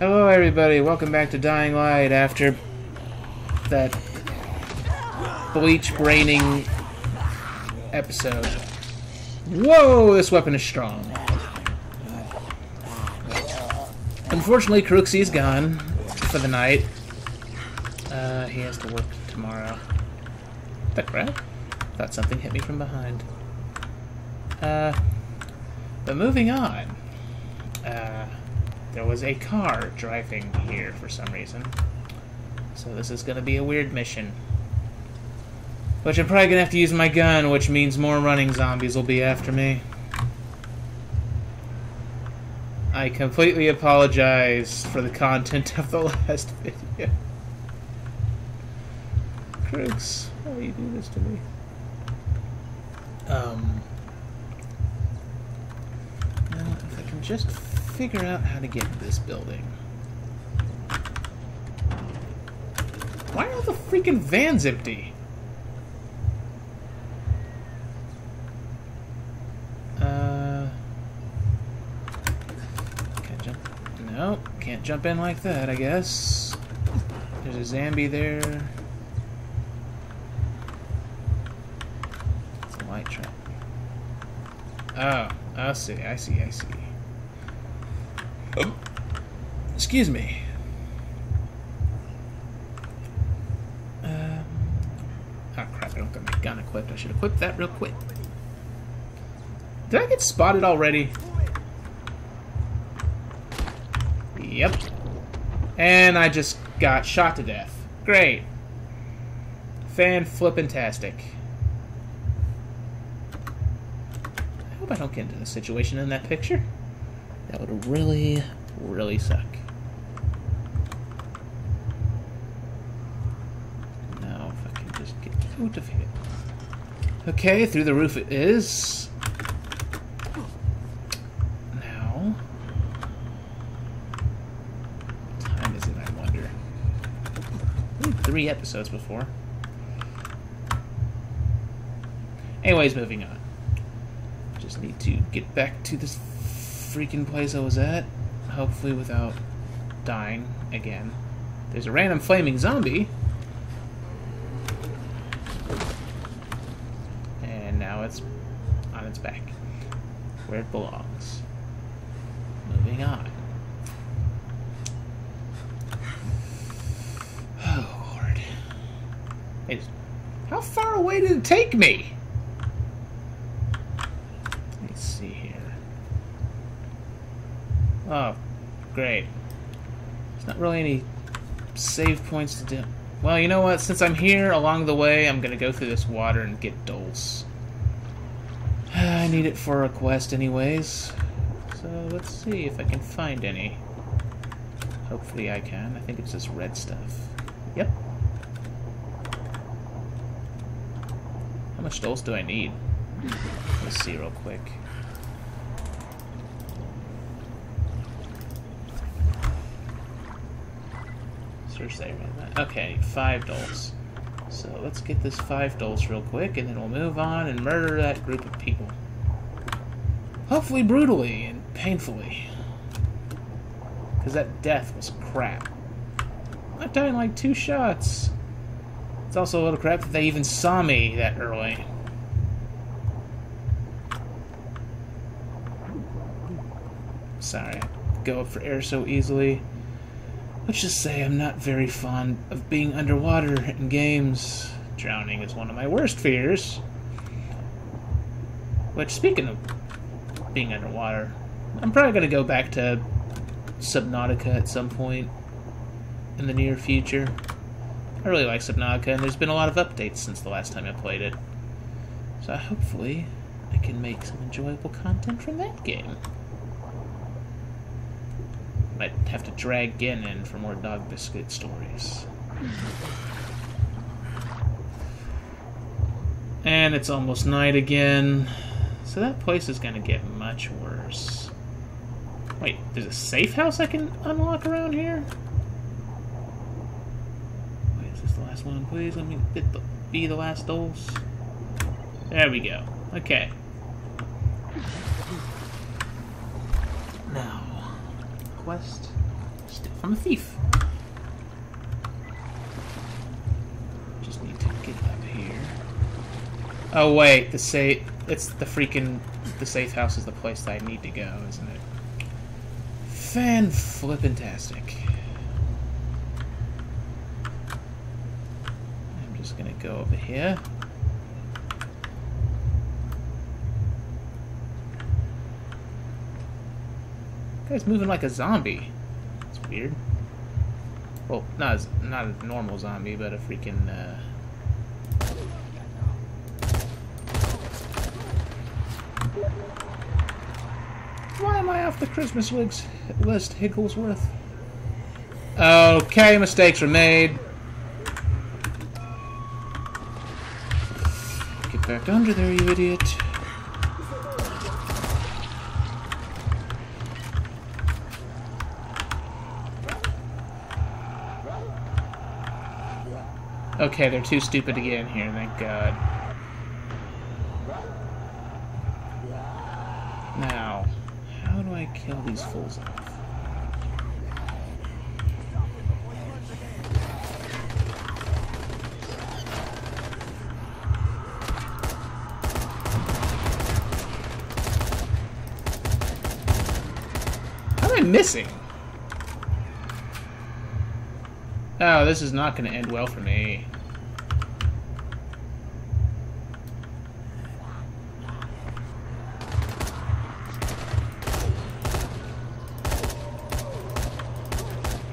Hello everybody, welcome back to Dying Light after that bleach braining episode. Whoa, this weapon is strong. Unfortunately, Crooksey's gone for the night. He has to work tomorrow. What the crap? Thought something hit me from behind. But moving on. There was a car driving here for some reason. So this is going to be a weird mission. Which I'm probably going to have to use my gun, which means more running zombies will be after me. I completely apologize for the content of the last video. Crooks, why do you do this to me? Now, if I can just figure out how to get to this building. Why are all the freaking vans empty? Can't jump. No, can't jump in like that, I guess. There's a zombie there. It's a light trap. Oh, I see, I see, I see. Excuse me. Oh crap, I don't got my gun equipped. I should equip that real quick. Did I get spotted already? Yep. And I just got shot to death. Great. Fan-flippantastic. I hope I don't get into the situation in that picture. That would really, really suck. Now, if I can just get out of here. Okay, through the roof it is. Now, what time is it, I wonder? Ooh, 3 episodes before. Anyways, moving on. Just need to get back to this freaking place I was at, hopefully without dying again. There's a random flaming zombie. And now it's on its back, where it belongs. Moving on. Oh, Lord. Wait, how far away did it take me? Let's see here. Oh, great. There's not really any save points to do. Well, you know what? Since I'm here along the way, I'm going to go through this water and get Dulce. I need it for a quest anyways. So let's see if I can find any. Hopefully I can. I think it's this red stuff. Yep. How much Dulce do I need? Let's see real quick. Okay, 5 Dulce. So let's get this 5 Dulce real quick, and then we'll move on and murder that group of people. Hopefully brutally and painfully. Because that death was crap. I died in like 2 shots. It's also a little crap that they even saw me that early. Sorry, I go up for air so easily. Let's just say I'm not very fond of being underwater in games. Drowning is one of my worst fears. Which, speaking of being underwater, I'm probably going to go back to Subnautica at some point in the near future. I really like Subnautica, and there's been a lot of updates since the last time I played it. So hopefully I can make some enjoyable content from that game. Might have to drag Gen in for more dog biscuit stories. And it's almost night again, so that place is going to get much worse. Wait, there's a safe house I can unlock around here? Wait, is this the last one? Please let me be the last Dulce. There we go. Okay. Now. Quest. Just do I'm a thief. Just need to get up here. Oh wait, the safe, it's the freaking, the safe house is the place that I need to go, isn't it? Fan-flippin-tastic. I'm just gonna go over here. That guy's moving like a zombie. It's weird. Well, not a normal zombie, but a freaking, Why am I off the Christmas list, Higglesworth? Okay, mistakes were made. Get back under there, you idiot. Okay, they're too stupid to get in here, thank God. Now... how do I kill these fools off? How am I missing? Oh, this is not going to end well for me.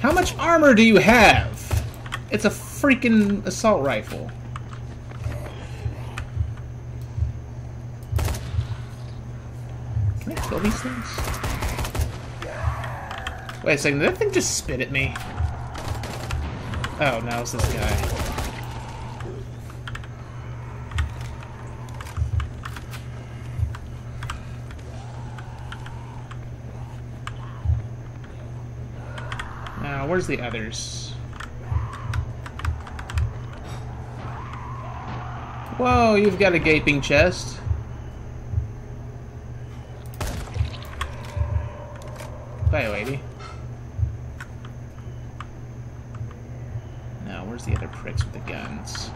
How much armor do you have? It's a freaking assault rifle. Can I kill these things? Wait a second, did that thing just spit at me? Oh no, it's this guy. Now, where's the others? Whoa, you've got a gaping chest. Bye, lady. The other pricks with the guns.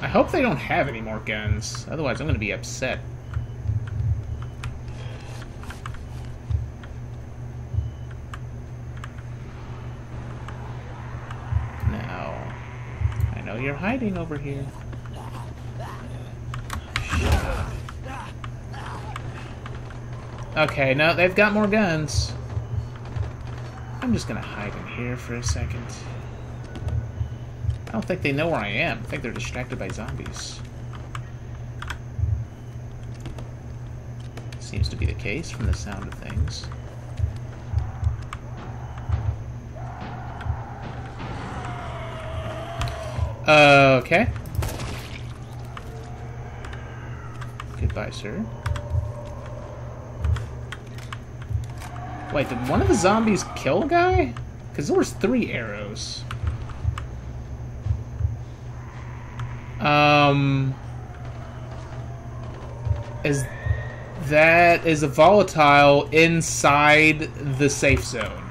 I hope they don't have any more guns, otherwise I'm gonna be upset. Now, I know you're hiding over here. Okay, no, they've got more guns. I'm just gonna hide in here for a second. I don't think they know where I am. I think they're distracted by zombies. Seems to be the case from the sound of things. Okay. Goodbye, sir. Wait, did one of the zombies kill a guy? Because there was 3 arrows. Is that a volatile inside the safe zone?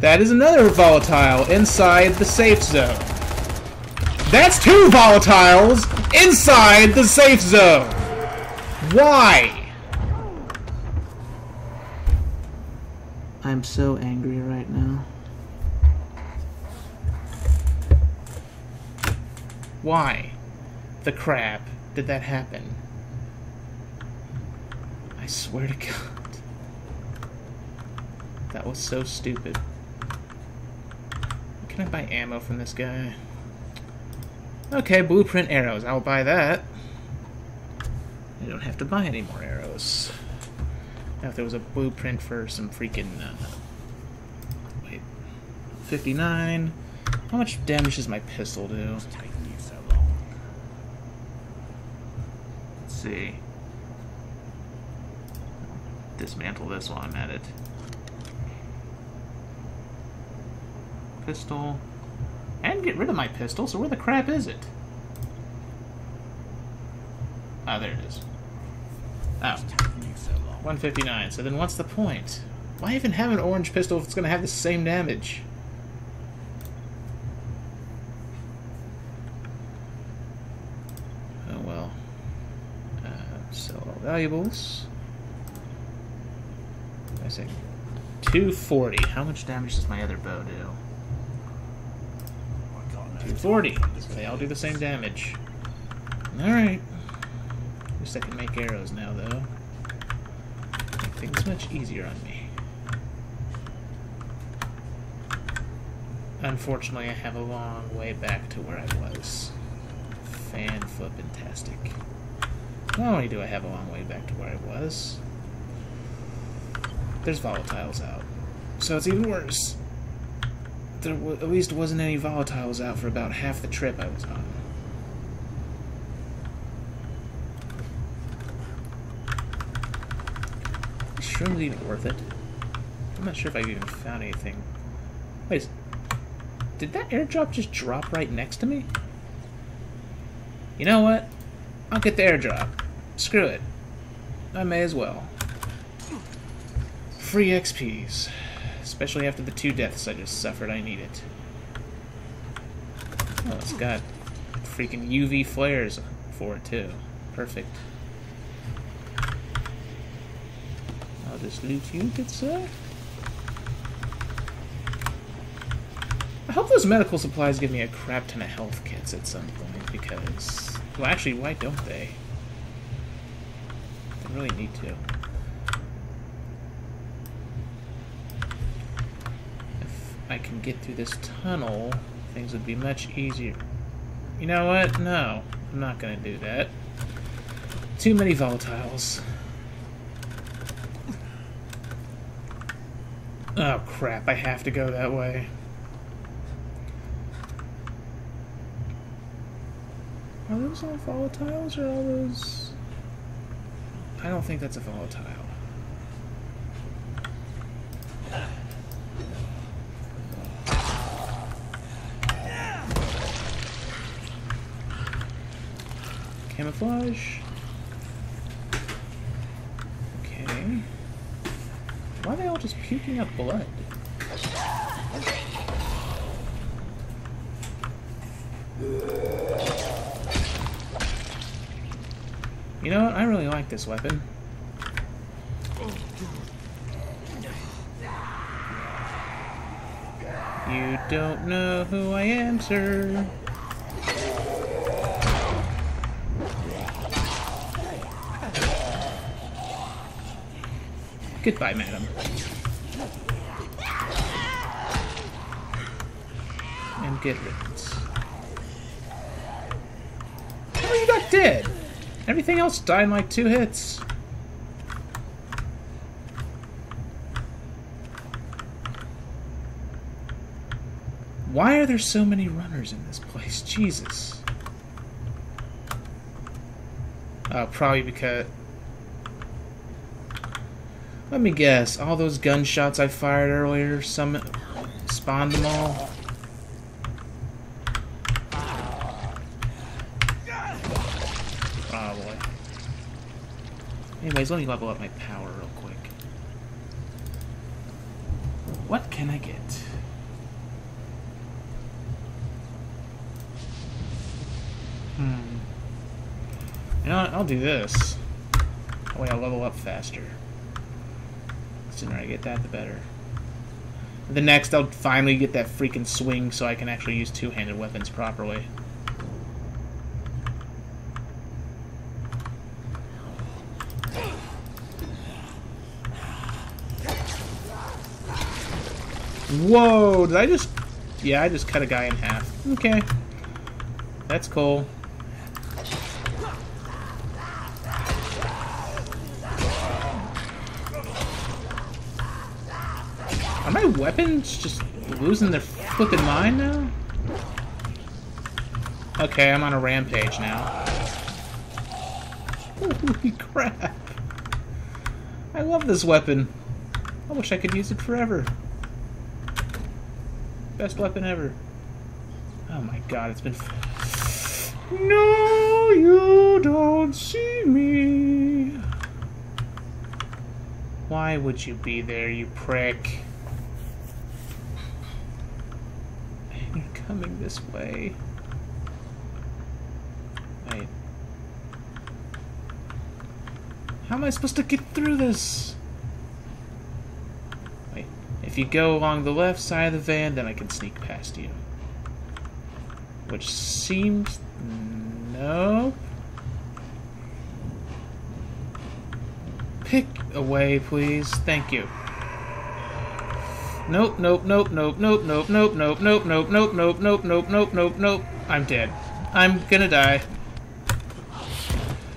That is another volatile inside the safe zone. That's 2 volatiles inside the safe zone. Why? I'm so angry right now. Why the crap did that happen? I swear to God. That was so stupid. Can I buy ammo from this guy? Okay, blueprint arrows. I'll buy that. I don't have to buy any more arrows. Now, if there was a blueprint for some freaking... wait. 59. How much damage does my pistol do? See. Dismantle this while I'm at it. Pistol. And get rid of my pistol, so where the crap is it? Ah, oh, there it is. Oh. 159, so then what's the point? Why even have an orange pistol if it's going to have the same damage? Oh well. Sell all valuables. I say 240. How much damage does my other bow do? 240. They all do the same damage. Alright. At least I can make arrows now, though. Make things much easier on me. Unfortunately, I have a long way back to where I was. Fan-flip-fantastic. Not only do I have a long way back to where I was, there's volatiles out. So it's even worse. There at least wasn't any volatiles out for about half the trip I was on. This shroom's even worth it. I'm not sure if I've even found anything. Wait, did that airdrop just drop right next to me? You know what? I'll get the airdrop. Screw it. I may as well. Free XPs. Especially after the 2 deaths I just suffered, I need it. Oh, it's got freaking UV flares for it, too. Perfect. I'll just loot you, good sir. I hope those medical supplies give me a crap ton of health kits at some point, because... Well, actually, why don't they? They really need to. I can get through this tunnel, things would be much easier. You know what? No, I'm not going to do that. Too many volatiles. Oh crap, I have to go that way. Are those all volatiles or all those... I don't think that's a volatile. Camouflage. Okay. Why are they all just puking up blood? You know what? I really like this weapon. You don't know who I am, sir. Goodbye, madam. And get riddance. How are you not dead? Everything else died in like 2 hits. Why are there so many runners in this place? Jesus. Oh, probably because... Let me guess, all those gunshots I fired earlier, some spawned them all. Probably. Anyways, let me level up my power real quick. What can I get? You know what, I'll do this. That way I'll level up faster. The sooner I get that, the better. The next, I'll finally get that freaking swing so I can actually use 2-handed weapons properly. Whoa, did I just... Yeah, I just cut a guy in half. Okay. That's cool. Are my weapons just losing their flippin' mind now? Okay, I'm on a rampage now. Holy crap. I love this weapon. I wish I could use it forever. Best weapon ever. Oh my god, it's been... No, you don't see me. Why would you be there, you prick? You're coming this way. Wait. How am I supposed to get through this? Wait. If you go along the left side of the van, then I can sneak past you. Which seems... Nope. Pick away, please. Thank you. Nope, nope, nope, nope, nope, nope, nope, nope, nope, nope, nope, nope, nope, nope, nope, nope, nope. I'm dead. I'm gonna die.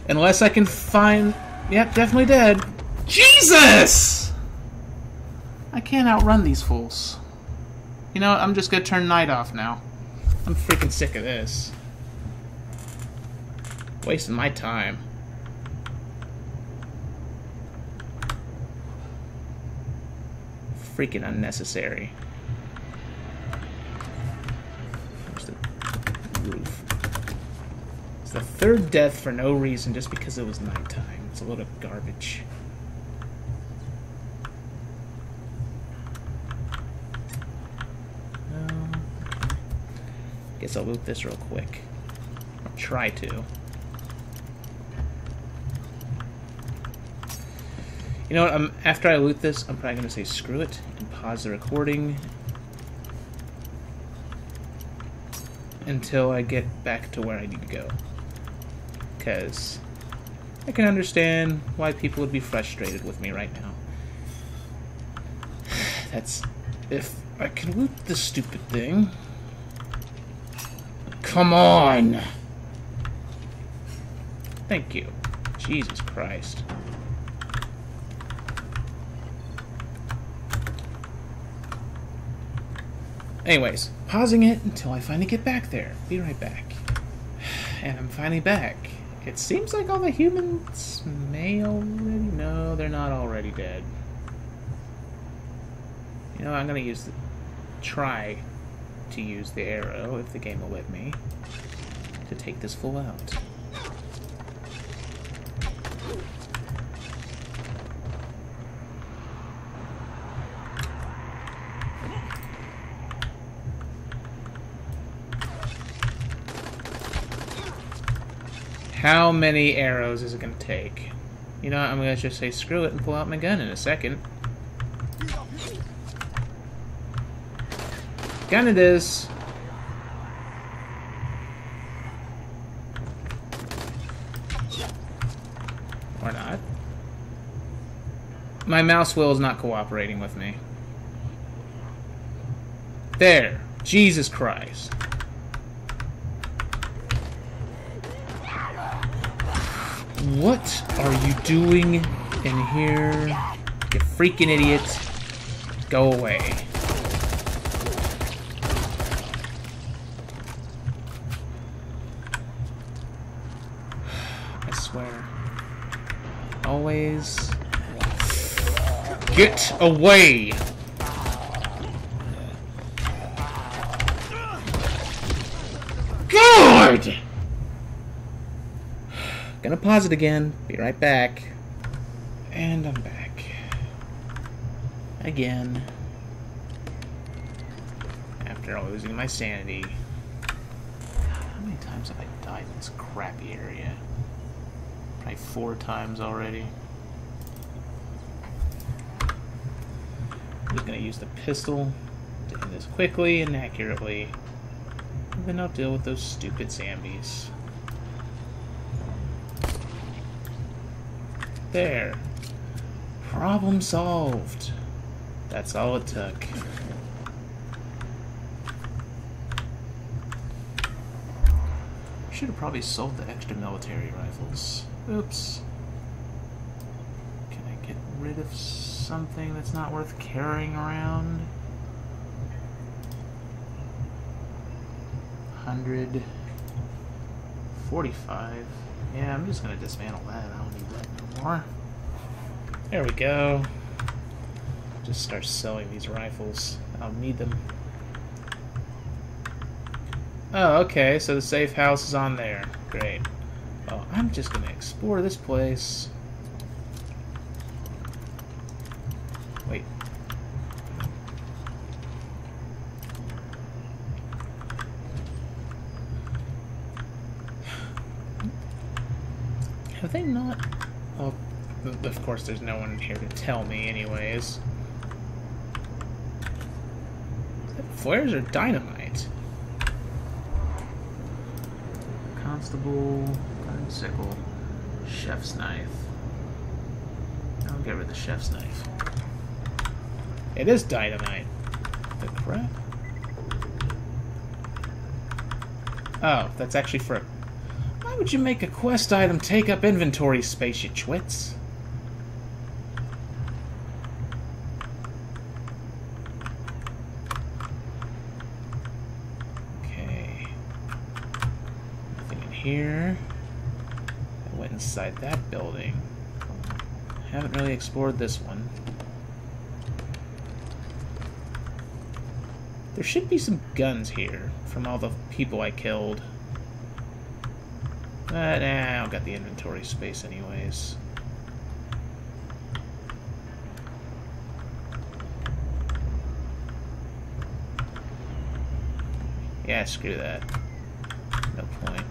Unless I can find... Yep, definitely dead. Jesus! I can't outrun these fools. You know what? I'm just gonna turn night off now. I'm freaking sick of this. Wasting my time. Freaking unnecessary. Where's the roof? It's the third death for no reason, just because it was nighttime. It's a load of garbage. No. Okay. Guess I'll loot this real quick. I'll try to. You know what, after I loot this, I'm probably going to say screw it and pause the recording until I get back to where I need to go. Because I can understand why people would be frustrated with me right now. That's... if I can loot this stupid thing... Come on! Thank you. Jesus Christ. Anyways, pausing it until I finally get back there. Be right back. And I'm finally back. It seems like all the humans may already... No, they're not already dead. You know, I'm gonna use the... Try to use the arrow, if the game will let me, to take this fool out. How many arrows is it going to take? You know what, I'm going to just say screw it and pull out my gun in a second. Gun it is! Or not. My mouse wheel is not cooperating with me. There! Jesus Christ! What are you doing in here? You freaking idiot. Go away. I swear. Always. Get away! God! Gonna pause it again, be right back. And I'm back. Again. After losing my sanity. God, how many times have I died in this crappy area? Probably 4 times already. I'm just gonna use the pistol to end this quickly and accurately. And then I'll deal with those stupid zombies. There. Problem solved. That's all it took. Should have probably sold the extra military rifles. Oops. Can I get rid of something that's not worth carrying around? 145. Yeah, I'm just gonna dismantle that. I don't need that no more. There we go. Just start selling these rifles. I'll need them. Oh, okay, so the safe house is on there. Great. Well, I'm just gonna explore this place. Wait. Have they not... Oh, of course there's no one here to tell me anyways. Is that flares or dynamite? Constable, gun sickle, chef's knife. I'll get rid of the chef's knife. It is dynamite. The crap? Oh, that's actually for... Why would you make a quest item take up inventory space, you twits? Okay. Nothing in here. I went inside that building. Haven't really explored this one. There should be some guns here from all the people I killed. But nah, I don't got the inventory space anyways. Yeah, screw that. No point.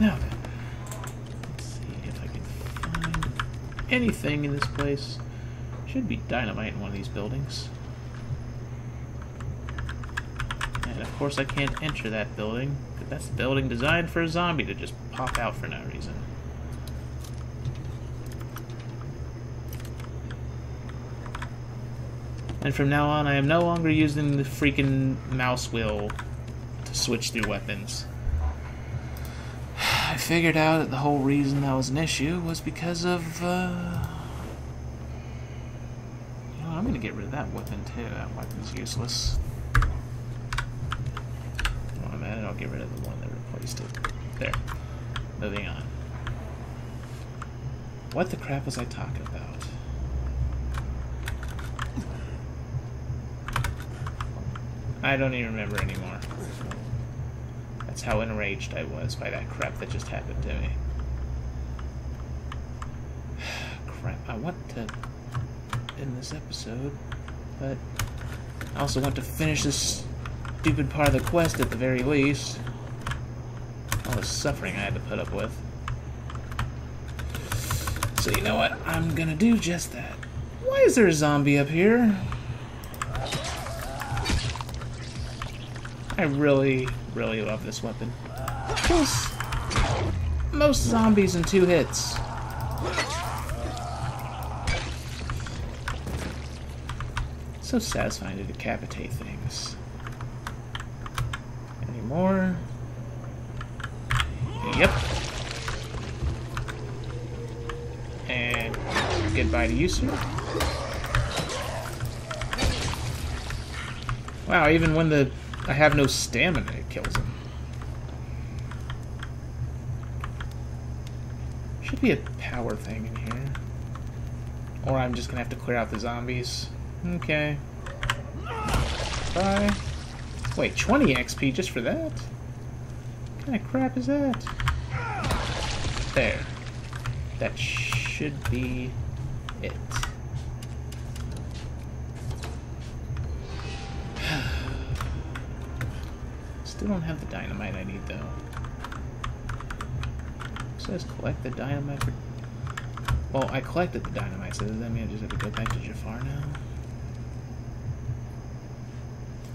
No. Let's see if I can find anything in this place. Should be dynamite in one of these buildings. And of course I can't enter that building. That's the building designed for a zombie to just pop out for no reason. And from now on, I am no longer using the freaking mouse wheel to switch through weapons. I figured out that the whole reason that was an issue was because of, you know, I'm gonna get rid of that weapon too. That weapon's useless. I'll get rid of the one that replaced it. There. Moving on. What the crap was I talking about? I don't even remember anymore. That's how enraged I was by that crap that just happened to me. Crap. I want to end this episode, but I also want to finish this stupid part of the quest at the very least. All the suffering I had to put up with. So you know what? I'm gonna do just that. Why is there a zombie up here? I really, really love this weapon. It kills most zombies in 2 hits. It's so satisfying to decapitate things. More. Yep. And goodbye to you, sir. Wow, even when I have no stamina, it kills him. Should be a power thing in here. Or I'm just gonna have to clear out the zombies. Okay. Bye. Wait, 20 XP just for that? What kind of crap is that? There. That should be it. Still don't have the dynamite I need, though. It says collect the dynamite for... Well, I collected the dynamite, so does that mean I just have to go back to Jafar now?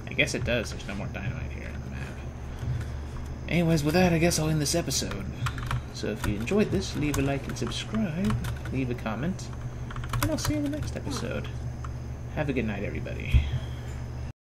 I guess it does. There's no more dynamite here on the map. Anyways, with that, I guess I'll end this episode. So if you enjoyed this, leave a like and subscribe. Leave a comment. And I'll see you in the next episode. Have a good night, everybody.